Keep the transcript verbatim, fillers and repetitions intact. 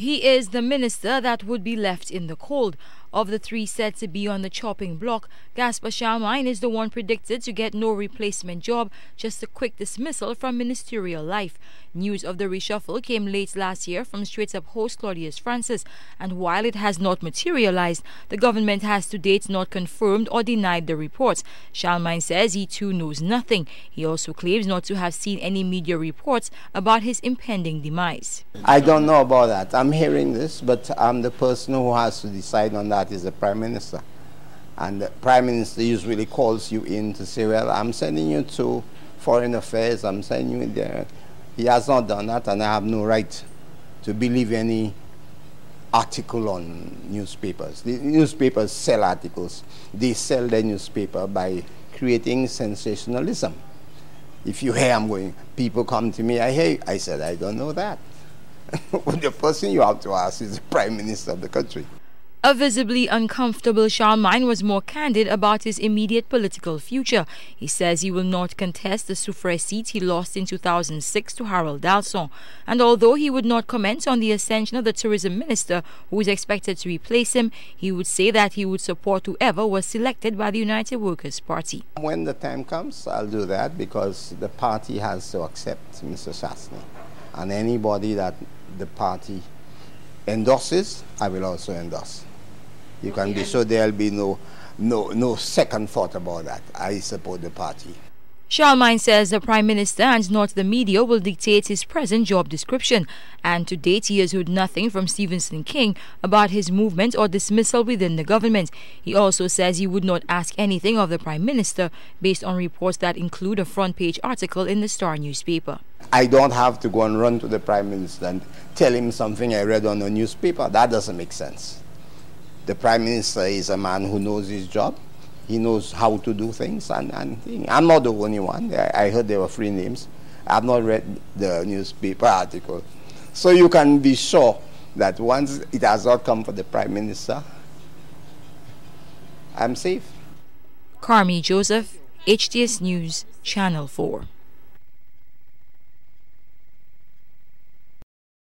He is the minister that would be left in the cold. Of the three said to be on the chopping block, Gaspard Charlemagne is the one predicted to get no replacement job, just a quick dismissal from ministerial life. News of the reshuffle came late last year from straight-up host Claudius Francis, and while it has not materialized, the government has to date not confirmed or denied the reports. Charlemagne says he too knows nothing. He also claims not to have seen any media reports about his impending demise. I don't know about that. I'm hearing this, but I'm the person who has to decide on that. That is the Prime Minister, and the Prime Minister usually calls you in to say, well, I'm sending you to foreign affairs, I'm sending you in there. He has not done that, and I have no right to believe any article on newspapers. The newspapers sell articles. They sell their newspaper by creating sensationalism. If you hear I'm going, people come to me, I hear, I said, I don't know that. The person you have to ask is the Prime Minister of the country. A visibly uncomfortable Charlemagne was more candid about his immediate political future. He says he will not contest the Souffre seat he lost in two thousand six to Harold Dalson. And although he would not comment on the ascension of the tourism minister who is expected to replace him, he would say that he would support whoever was selected by the United Workers' Party. When the time comes, I'll do that, because the party has to accept Mister Chastney, and anybody that the party endorses, I will also endorse. You can be sure there will be no, no, no second thought about that. I support the party. Charlemagne says the Prime Minister and not the media will dictate his present job description, and to date he has heard nothing from Stevenson King about his movement or dismissal within the government. He also says he would not ask anything of the Prime Minister based on reports that include a front-page article in the Star newspaper. I don't have to go and run to the Prime Minister and tell him something I read on the newspaper. That doesn't make sense. The Prime Minister is a man who knows his job. He knows how to do things. And, and thing. I'm not the only one. I, I heard there were three names. I've not read the newspaper article. So you can be sure that once it has not come for the Prime Minister, I'm safe. Carmy Joseph, H T S News, Channel four.